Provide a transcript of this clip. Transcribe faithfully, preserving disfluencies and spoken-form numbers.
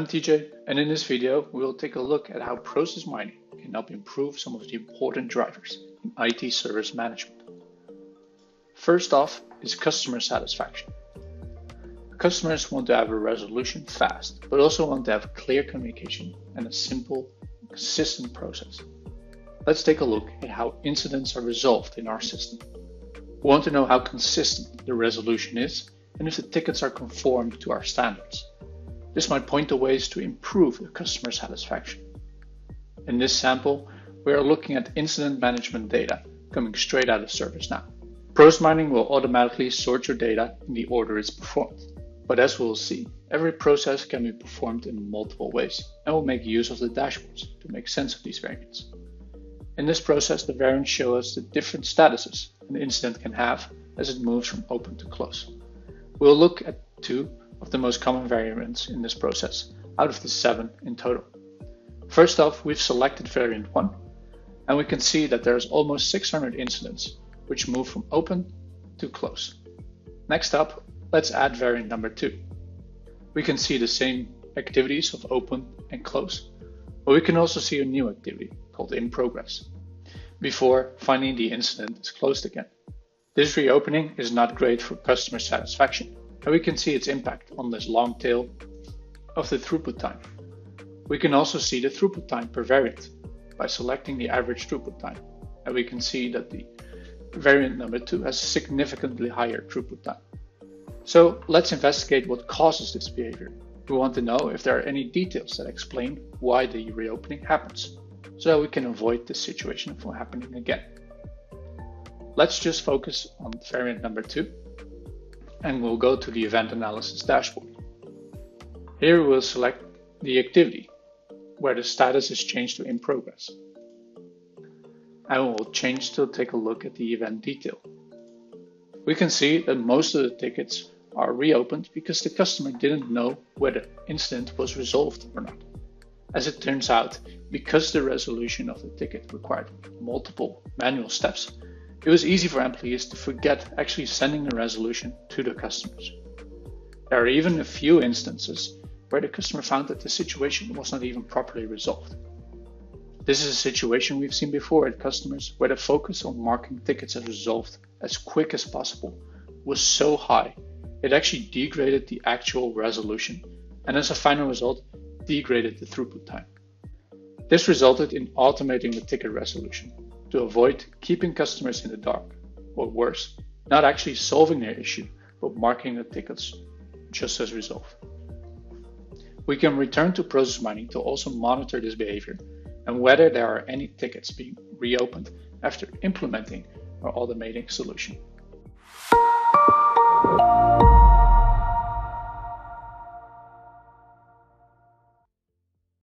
I'm T J, and in this video, we'll take a look at how process mining can help improve some of the important drivers in I T service management. First off is customer satisfaction. Customers want to have a resolution fast, but also want to have clear communication and a simple, consistent process. Let's take a look at how incidents are resolved in our system. We want to know how consistent the resolution is and if the tickets are conformed to our standards. This might point to ways to improve the customer satisfaction. In this sample, we are looking at incident management data coming straight out of ServiceNow. Process mining will automatically sort your data in the order it's performed. But as we will see, every process can be performed in multiple ways and will make use of the dashboards to make sense of these variants. In this process, the variants show us the different statuses an incident can have as it moves from open to close. We'll look at two of the most common variants in this process, out of the seven in total. First off, we've selected variant one, and we can see that there's almost six hundred incidents, which move from open to close. Next up, let's add variant number two. We can see the same activities of open and close, but we can also see a new activity called in progress, before finding the incident is closed again. This reopening is not great for customer satisfaction, and we can see its impact on this long tail of the throughput time. We can also see the throughput time per variant by selecting the average throughput time, and we can see that the variant number two has a significantly higher throughput time. So let's investigate what causes this behavior. We want to know if there are any details that explain why the reopening happens, so that we can avoid this situation from happening again. Let's just focus on variant number two, and we'll go to the event analysis dashboard. Here we'll select the activity where the status is changed to in progress. And we'll change to take a look at the event detail. We can see that most of the tickets are reopened because the customer didn't know whether the incident was resolved or not. As it turns out, because the resolution of the ticket required multiple manual steps, it was easy for employees to forget actually sending the resolution to the customers. There are even a few instances where the customer found that the situation was not even properly resolved. This is a situation we've seen before at customers where the focus on marking tickets as resolved as quick as possible was so high, it actually degraded the actual resolution and as a final result, degraded the throughput time. This resulted in automating the ticket resolution, to avoid keeping customers in the dark, or worse, not actually solving their issue, but marking the tickets just as resolved. We can return to process mining to also monitor this behavior and whether there are any tickets being reopened after implementing our automating solution.